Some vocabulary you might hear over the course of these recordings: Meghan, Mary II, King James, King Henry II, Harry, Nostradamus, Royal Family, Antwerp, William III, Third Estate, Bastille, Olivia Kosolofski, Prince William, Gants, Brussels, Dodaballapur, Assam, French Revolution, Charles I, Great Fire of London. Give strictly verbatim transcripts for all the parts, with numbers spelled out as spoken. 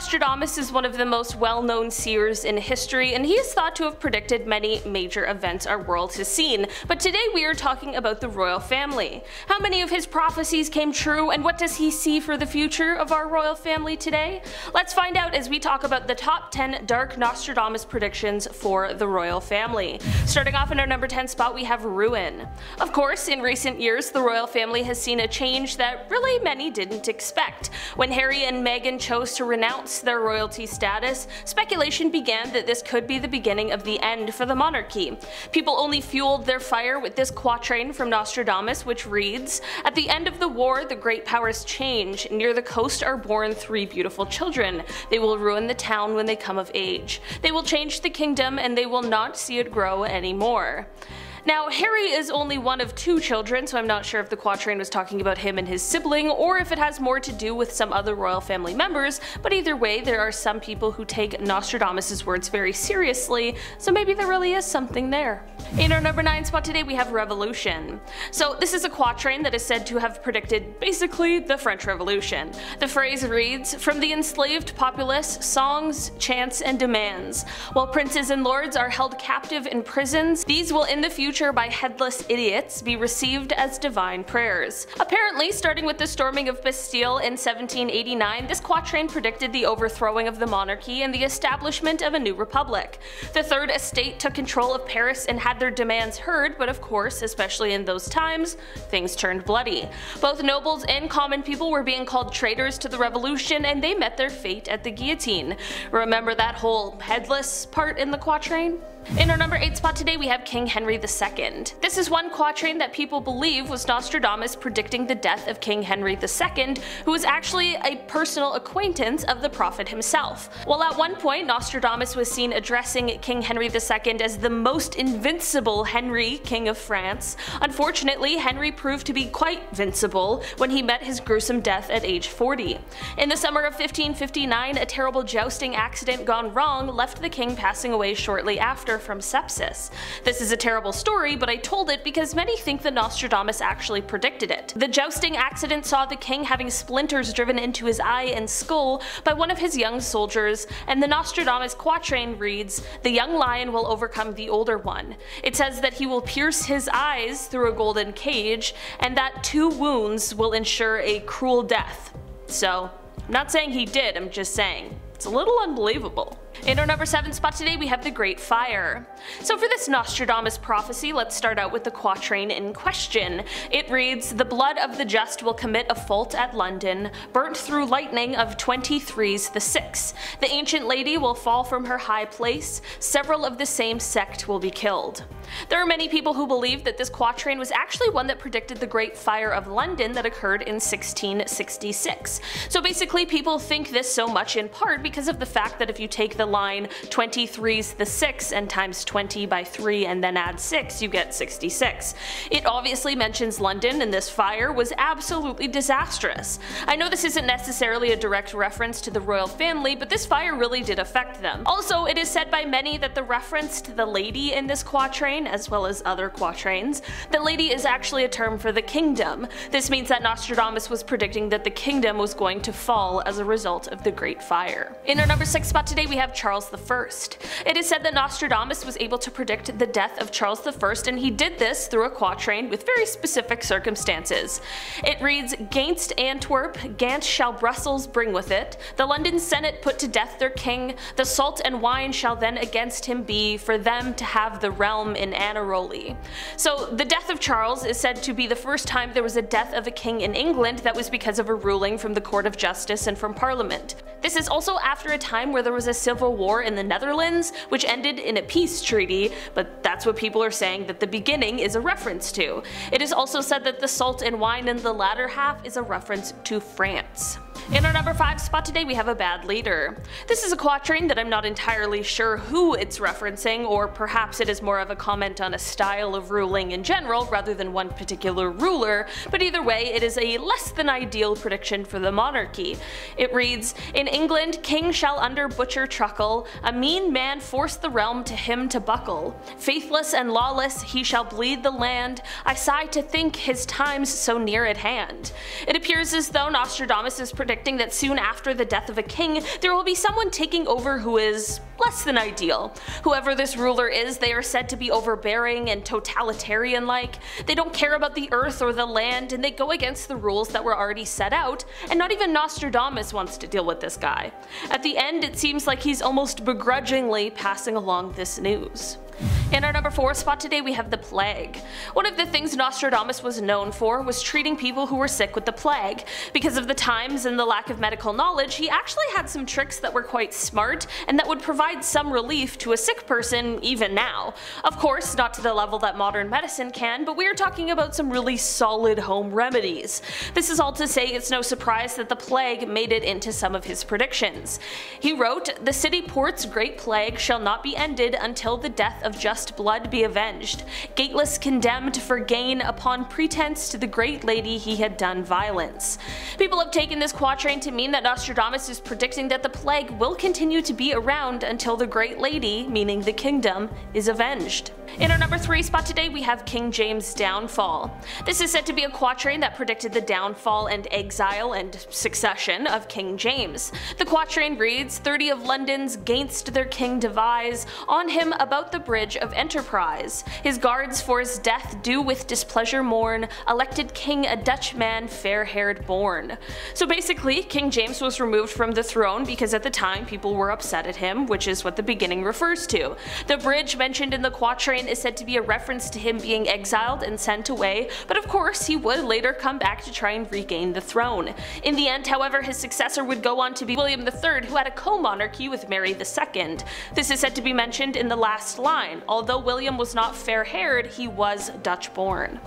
Nostradamus is one of the most well-known seers in history, and he is thought to have predicted many major events our world has seen, but today we are talking about the royal family. How many of his prophecies came true, and what does he see for the future of our royal family today? Let's find out as we talk about the top ten dark Nostradamus predictions for the royal family. Starting off in our number ten spot, we have ruin. Of course, in recent years, the royal family has seen a change that really many didn't expect. When Harry and Meghan chose to renounce their royalty status, speculation began that this could be the beginning of the end for the monarchy. People only fueled their fire with this quatrain from Nostradamus, which reads, "At the end of the war, the great powers change. Near the coast are born three beautiful children. They will ruin the town when they come of age. They will change the kingdom, and they will not see it grow anymore." Now, Harry is only one of two children, so I'm not sure if the quatrain was talking about him and his sibling, or if it has more to do with some other royal family members, but either way, there are some people who take Nostradamus' words very seriously, so maybe there really is something there. In our number nine spot today, we have revolution. So this is a quatrain that is said to have predicted, basically, the French Revolution. The phrase reads, "From the enslaved populace, songs, chants, and demands. While princes and lords are held captive in prisons, these will in the future by headless idiots be received as divine prayers." Apparently, starting with the storming of Bastille in seventeen eighty-nine, this quatrain predicted the overthrowing of the monarchy and the establishment of a new republic. The Third Estate took control of Paris and had their demands heard, but of course, especially in those times, things turned bloody. Both nobles and common people were being called traitors to the revolution, and they met their fate at the guillotine. Remember that whole headless part in the quatrain? In our number eight spot today, we have King Henry the Second. This is one quatrain that people believe was Nostradamus predicting the death of King Henry the Second, who was actually a personal acquaintance of the prophet himself. While at one point Nostradamus was seen addressing King Henry the Second as the most invincible Henry, King of France, unfortunately Henry proved to be quite vincible when he met his gruesome death at age forty. In the summer of fifteen fifty-nine, a terrible jousting accident gone wrong left the king passing away shortly after from sepsis. This is a terrible story, but I told it because many think that Nostradamus actually predicted it. The jousting accident saw the king having splinters driven into his eye and skull by one of his young soldiers, and the Nostradamus quatrain reads, "The young lion will overcome the older one." It says that he will pierce his eyes through a golden cage, and that two wounds will ensure a cruel death. So, I'm not saying he did, I'm just saying, it's a little unbelievable. In our number seven spot today, we have the Great Fire. So for this Nostradamus prophecy, let's start out with the quatrain in question. It reads, "The blood of the just will commit a fault at London, burnt through lightning of twenty-threes the six. The ancient lady will fall from her high place, several of the same sect will be killed." There are many people who believe that this quatrain was actually one that predicted the Great Fire of London that occurred in sixteen sixty-six. So basically, people think this so much in part because of the fact that if you take the line twenty-threes the six and times twenty by three and then add six, you get sixty-six. It obviously mentions London, and this fire was absolutely disastrous. I know this isn't necessarily a direct reference to the royal family, but this fire really did affect them. Also, it is said by many that the reference to the lady in this quatrain, as well as other quatrains, the lady is actually a term for the kingdom. This means that Nostradamus was predicting that the kingdom was going to fall as a result of the Great Fire. In our number six spot today, we have Charles the First. It is said that Nostradamus was able to predict the death of Charles the First, and he did this through a quatrain with very specific circumstances. It reads, "Gants Antwerp, Gants shall Brussels bring with it. The London Senate put to death their king. The salt and wine shall then against him be, for them to have the realm in Aneroli." So the death of Charles is said to be the first time there was a death of a king in England that was because of a ruling from the Court of Justice and from Parliament. This is also after a time where there was a civil war in the Netherlands, which ended in a peace treaty, but that's what people are saying that the beginning is a reference to. It is also said that the salt and wine in the latter half is a reference to France. In our number five spot today, we have a bad leader. This is a quatrain that I'm not entirely sure who it's referencing, or perhaps it is more of a comment on a style of ruling in general rather than one particular ruler, but either way, it is a less than ideal prediction for the monarchy. It reads, "In England, king shall under butcher truckle, a mean man force the realm to him to buckle. Faithless and lawless, he shall bleed the land. I sigh to think his time's so near at hand." It appears as though Nostradamus is predicting predicting that soon after the death of a king, there will be someone taking over who is less than ideal. Whoever this ruler is, they are said to be overbearing and totalitarian-like. They don't care about the earth or the land, and they go against the rules that were already set out, and not even Nostradamus wants to deal with this guy. At the end, it seems like he's almost begrudgingly passing along this news. In our number four spot today, we have the plague. One of the things Nostradamus was known for was treating people who were sick with the plague. Because of the times and the lack of medical knowledge, he actually had some tricks that were quite smart and that would provide some relief to a sick person even now. Of course, not to the level that modern medicine can, but we are talking about some really solid home remedies. This is all to say it's no surprise that the plague made it into some of his predictions. He wrote, "The city port's great plague shall not be ended until the death of just blood be avenged, gateless condemned for gain upon pretense to the great lady he had done violence." People have taken this quatrain to mean that Nostradamus is predicting that the plague will continue to be around until the great lady, meaning the kingdom, is avenged. In our number three spot today, we have King James' downfall. This is said to be a quatrain that predicted the downfall and exile and succession of King James. The quatrain reads, "thirty of London's gainst their king devise, on him about the bridge of enterprise. His guards for his death do with displeasure mourn, elected king a Dutchman fair-haired born." So basically, King James was removed from the throne because at the time people were upset at him, which is what the beginning refers to. The bridge mentioned in the quatrain is said to be a reference to him being exiled and sent away, but of course he would later come back to try and regain the throne. In the end, however, his successor would go on to be William the third, who had a co-monarchy with Mary the second. This is said to be mentioned in the last line. Although William was not fair-haired, he was Dutch-born.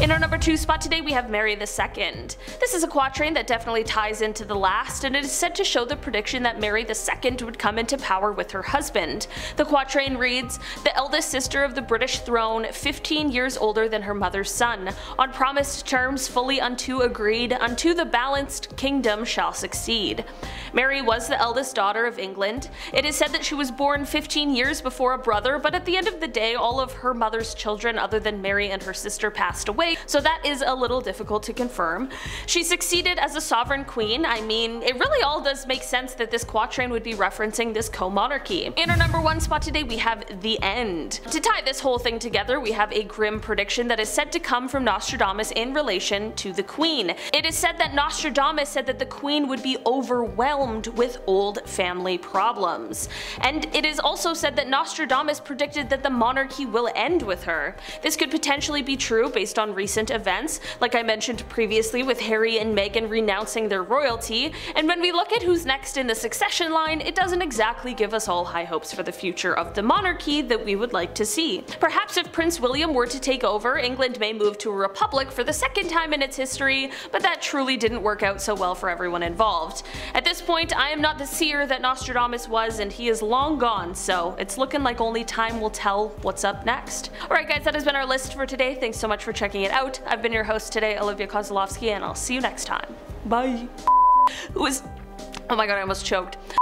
In our number two spot today, we have Mary the second. This is a quatrain that definitely ties into the last, and it is said to show the prediction that Mary the second would come into power with her husband. The quatrain reads, "The eldest sister of the British throne, fifteen years older than her mother's son, on promised terms fully unto agreed, unto the balanced kingdom shall succeed." Mary was the eldest daughter of England. It is said that she was born fifteen years before a brother, but at the end of the day, all of her mother's children other than Mary and her sister passed away, so that is a little difficult to confirm. She succeeded as a sovereign queen. I mean, it really all does make sense that this quatrain would be referencing this co-monarchy. In our number one spot today, we have the end. To tie this whole thing together, we have a grim prediction that is said to come from Nostradamus in relation to the queen. It is said that Nostradamus said that the queen would be overwhelmed with old family problems. And it is also said that Nostradamus predicted that the monarchy will end with her. This could potentially be true based on recent events, like I mentioned previously with Harry and Meghan renouncing their royalty, and when we look at who's next in the succession line, it doesn't exactly give us all high hopes for the future of the monarchy that we would like to see. Perhaps if Prince William were to take over, England may move to a republic for the second time in its history, but that truly didn't work out so well for everyone involved. At this point, I am not the seer that Nostradamus was, and he is long gone, so it's looking like only time will tell what's up next. Alright guys, that has been our list for today. Thanks so much for checking it out. I've been your host today, Olivia Kosolofski, and I'll see you next time. Bye. It was, oh my god, I almost choked.